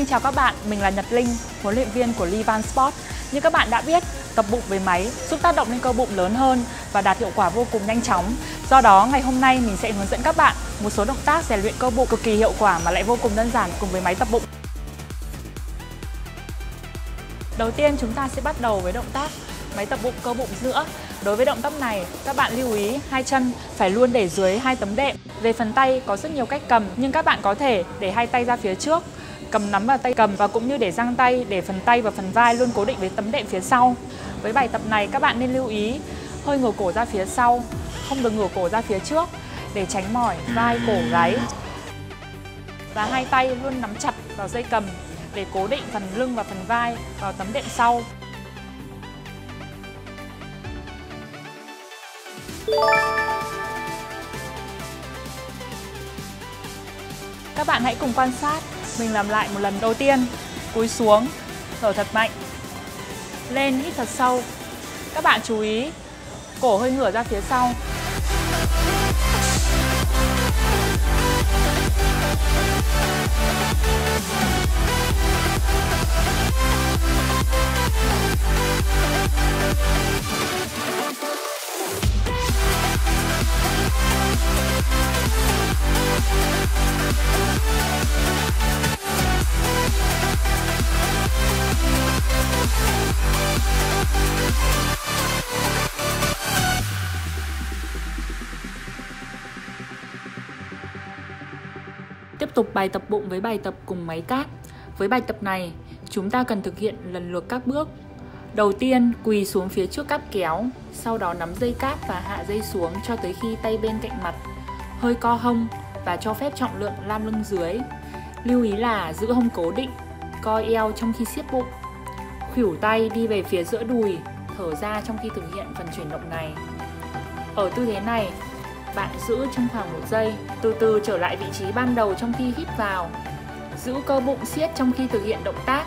Xin chào các bạn, mình là Nhật Linh, huấn luyện viên của Livan Sport. Như các bạn đã biết, tập bụng với máy giúp tác động lên cơ bụng lớn hơn và đạt hiệu quả vô cùng nhanh chóng. Do đó, ngày hôm nay mình sẽ hướng dẫn các bạn một số động tác rèn luyện cơ bụng cực kỳ hiệu quả mà lại vô cùng đơn giản cùng với máy tập bụng. Đầu tiên, chúng ta sẽ bắt đầu với động tác máy tập bụng cơ bụng giữa. Đối với động tác này, các bạn lưu ý hai chân phải luôn để dưới hai tấm đệm. Về phần tay, có rất nhiều cách cầm, nhưng các bạn có thể để hai tay ra phía trước, cầm nắm vào tay cầm, và cũng như để giang tay, để phần tay và phần vai luôn cố định với tấm đệm phía sau. Với bài tập này, các bạn nên lưu ý hơi ngửa cổ ra phía sau, không được ngửa cổ ra phía trước để tránh mỏi vai, cổ, gáy. Và hai tay luôn nắm chặt vào dây cầm để cố định phần lưng và phần vai vào tấm đệm sau. Các bạn hãy cùng quan sát. Mình làm lại một lần. Đầu tiên, cúi xuống, thở thật mạnh, lên, hít thật sâu. Các bạn chú ý, cổ hơi ngửa ra phía sau. Tiếp tục bài tập bụng với bài tập cùng máy cát. Với bài tập này, chúng ta cần thực hiện lần lượt các bước. Đầu tiên, quỳ xuống phía trước cáp kéo, sau đó nắm dây cáp và hạ dây xuống cho tới khi tay bên cạnh mặt, hơi co hông và cho phép trọng lượng lam lưng dưới. Lưu ý là giữ hông cố định, co eo trong khi siết bụng, khuỷu tay đi về phía giữa đùi, thở ra trong khi thực hiện phần chuyển động này. Ở tư thế này, bạn giữ trong khoảng 1 giây, từ từ trở lại vị trí ban đầu trong khi hít vào. Giữ cơ bụng siết trong khi thực hiện động tác,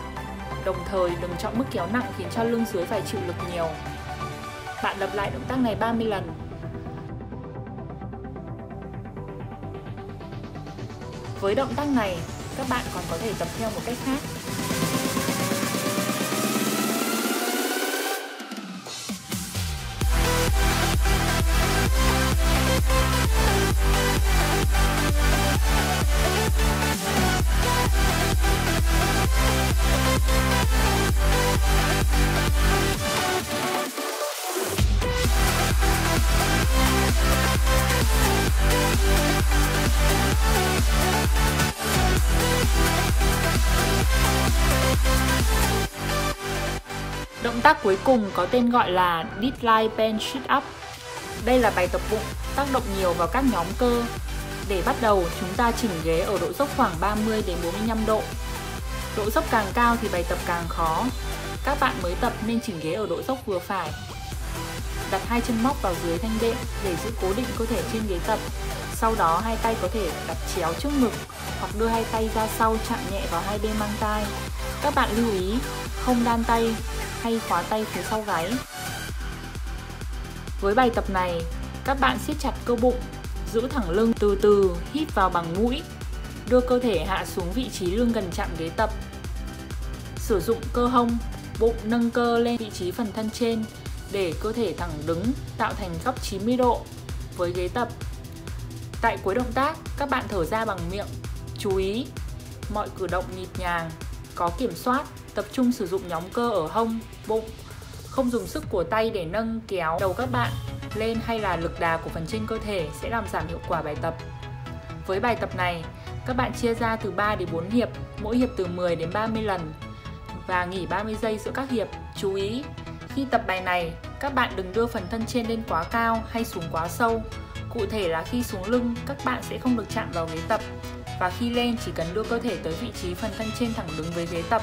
đồng thời đừng chọn mức kéo nặng khiến cho lưng dưới phải chịu lực nhiều. Bạn lặp lại động tác này 30 lần. Với động tác này, các bạn còn có thể tập theo một cách khác. Động tác cuối cùng có tên gọi là Deadline Bench Sit Up. Đây là bài tập bụng tác động nhiều vào các nhóm cơ. Để bắt đầu, chúng ta chỉnh ghế ở độ dốc khoảng 30 đến 45 độ. Độ dốc càng cao thì bài tập càng khó. Các bạn mới tập nên chỉnh ghế ở độ dốc vừa phải. Đặt hai chân móc vào dưới thanh đệm để giữ cố định cơ thể trên ghế tập. Sau đó hai tay có thể đặt chéo trước ngực hoặc đưa hai tay ra sau chạm nhẹ vào hai bên mang tai. Các bạn lưu ý không đan tay hay khóa tay phía sau gáy. Với bài tập này, các bạn siết chặt cơ bụng, giữ thẳng lưng, từ từ hít vào bằng mũi, đưa cơ thể hạ xuống vị trí lưng gần chạm ghế tập. Sử dụng cơ hông, bụng nâng cơ lên vị trí phần thân trên để cơ thể thẳng đứng, tạo thành góc 90 độ với ghế tập. Tại cuối động tác, các bạn thở ra bằng miệng. Chú ý, mọi cử động nhịp nhàng, có kiểm soát, tập trung sử dụng nhóm cơ ở hông, bụng, không dùng sức của tay để nâng, kéo đầu các bạn lên hay là lực đà của phần trên cơ thể sẽ làm giảm hiệu quả bài tập. Với bài tập này, các bạn chia ra từ 3 đến 4 hiệp, mỗi hiệp từ 10 đến 30 lần và nghỉ 30 giây giữa các hiệp. Chú ý, khi tập bài này, các bạn đừng đưa phần thân trên lên quá cao hay xuống quá sâu. Cụ thể là khi xuống lưng, các bạn sẽ không được chạm vào ghế tập, và khi lên chỉ cần đưa cơ thể tới vị trí phần thân trên thẳng đứng với ghế tập.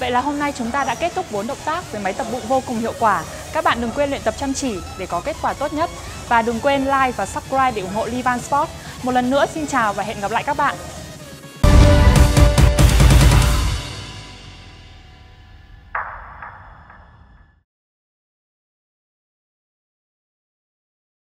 Vậy là hôm nay chúng ta đã kết thúc 4 động tác với máy tập bụng vô cùng hiệu quả. Các bạn đừng quên luyện tập chăm chỉ để có kết quả tốt nhất. Và đừng quên like và subscribe để ủng hộ Livan Sport. Một lần nữa xin chào và hẹn gặp lại các bạn.